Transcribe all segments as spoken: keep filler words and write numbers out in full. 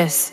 This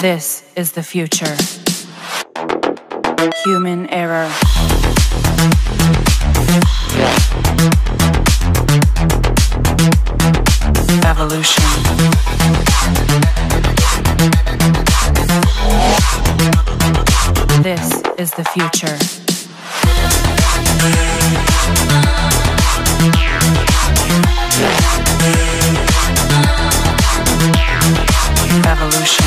This is the future. Human error. Evolution. This is the future. Evolution.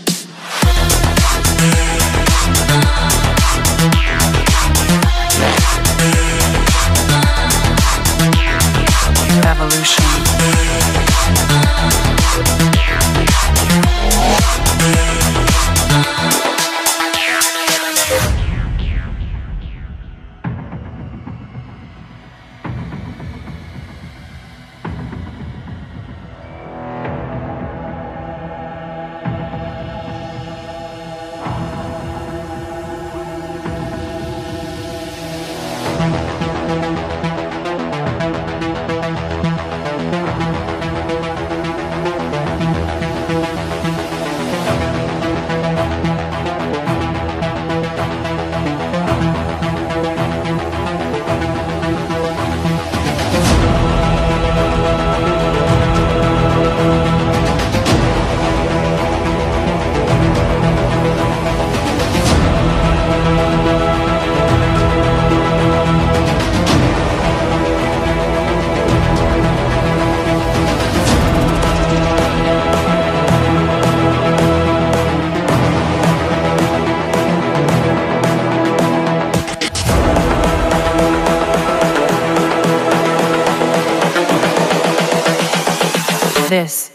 Thank you.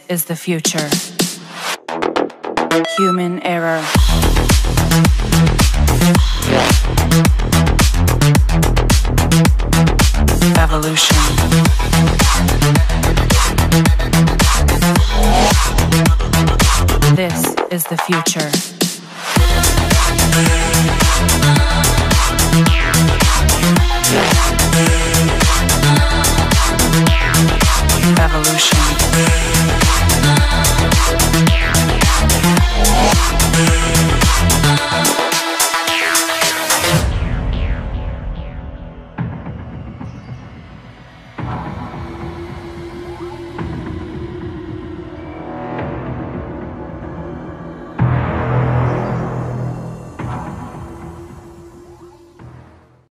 is the future. Human error. Evolution. This is the future. Evolution.